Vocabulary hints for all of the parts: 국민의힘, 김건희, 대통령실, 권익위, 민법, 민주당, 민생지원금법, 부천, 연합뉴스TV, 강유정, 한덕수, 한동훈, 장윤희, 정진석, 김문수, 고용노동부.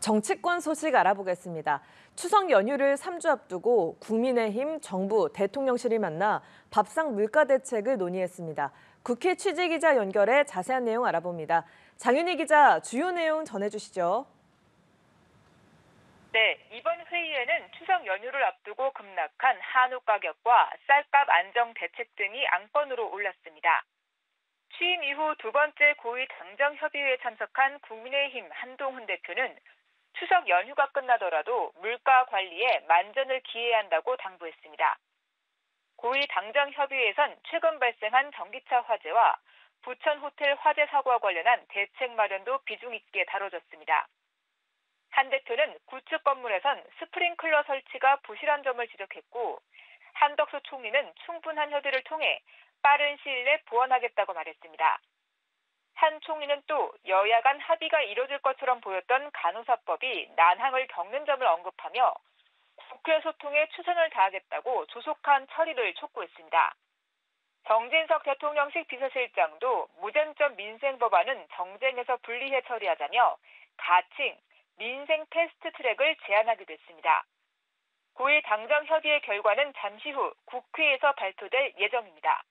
정치권 소식 알아보겠습니다. 추석 연휴를 3주 앞두고 국민의힘, 정부, 대통령실이 만나 밥상 물가 대책을 논의했습니다. 국회 취재기자 연결해 자세한 내용 알아봅니다. 장윤희 기자, 주요 내용 전해주시죠. 네, 이번 회의에는 추석 연휴를 앞두고 급락한 한우 가격과 쌀값 안정 대책 등이 안건으로 올랐습니다. 취임 이후 두 번째 고위 당정협의회에 참석한 국민의힘 한동훈 대표는 추석 연휴가 끝나더라도 물가 관리에 만전을 기해야 한다고 당부했습니다. 고위 당정협의회에선 최근 발생한 전기차 화재와 부천 호텔 화재 사고와 관련한 대책 마련도 비중 있게 다뤄졌습니다. 한 대표는 구축 건물에선 스프링클러 설치가 부실한 점을 지적했고, 한덕수 총리는 충분한 협의를 통해 빠른 시일 내 보완하겠다고 말했습니다. 한 총리는 또 여야 간 합의가 이뤄질 것처럼 보였던 간호사법이 난항을 겪는 점을 언급하며 국회 소통에 최선을 다하겠다고 조속한 처리를 촉구했습니다. 정진석 대통령실 비서실장도 무쟁점 민생 법안은 정쟁에서 분리해 처리하자며 가칭 민생 패스트 트랙을 제안하기도 했습니다. 고위 당정 협의의 결과는 잠시 후 국회에서 발표될 예정입니다.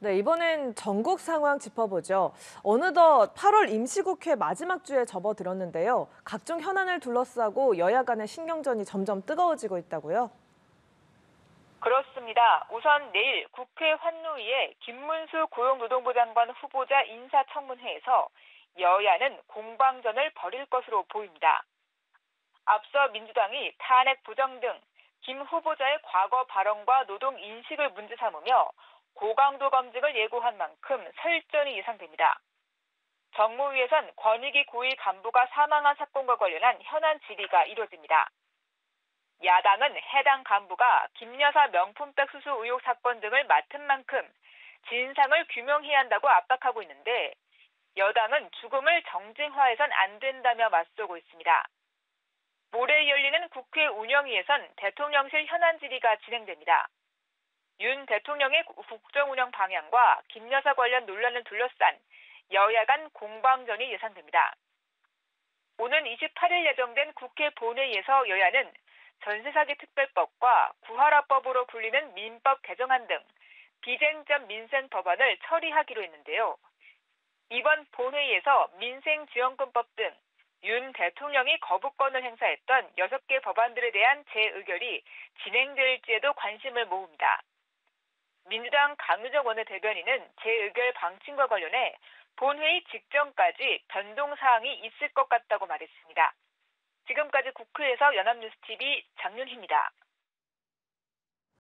네, 이번엔 전국 상황 짚어보죠. 어느덧 8월 임시국회 마지막 주에 접어들었는데요. 각종 현안을 둘러싸고 여야 간의 신경전이 점점 뜨거워지고 있다고요? 그렇습니다. 우선 내일 국회 환노위에 김문수 고용노동부 장관 후보자 인사청문회에서 여야는 공방전을 벌일 것으로 보입니다. 앞서 민주당이 탄핵 부정 등 김 후보자의 과거 발언과 노동 인식을 문제 삼으며 고강도 검증을 예고한 만큼 설전이 예상됩니다. 정무위에선 권익위 고위 간부가 사망한 사건과 관련한 현안 질의가 이뤄집니다. 야당은 해당 간부가 김 여사 명품백 수수 의혹 사건 등을 맡은 만큼 진상을 규명해야 한다고 압박하고 있는데, 여당은 죽음을 정쟁화해선 안 된다며 맞서고 있습니다. 모레 열리는 국회 운영위에선 대통령실 현안 질의가 진행됩니다. 윤 대통령의 국정운영 방향과 김 여사 관련 논란을 둘러싼 여야 간 공방전이 예상됩니다. 오는 28일 예정된 국회 본회의에서 여야는 전세사기 특별법과 구하라법으로 불리는 민법 개정안 등 비쟁점 민생 법안을 처리하기로 했는데요. 이번 본회의에서 민생지원금법 등 윤 대통령이 거부권을 행사했던 6개 법안들에 대한 재의결이 진행될지에도 관심을 모읍니다. 민주당 강유정 원내대변인은 재의결 방침과 관련해 본회의 직전까지 변동사항이 있을 것 같다고 말했습니다. 지금까지 국회에서 연합뉴스TV 장윤희입니다.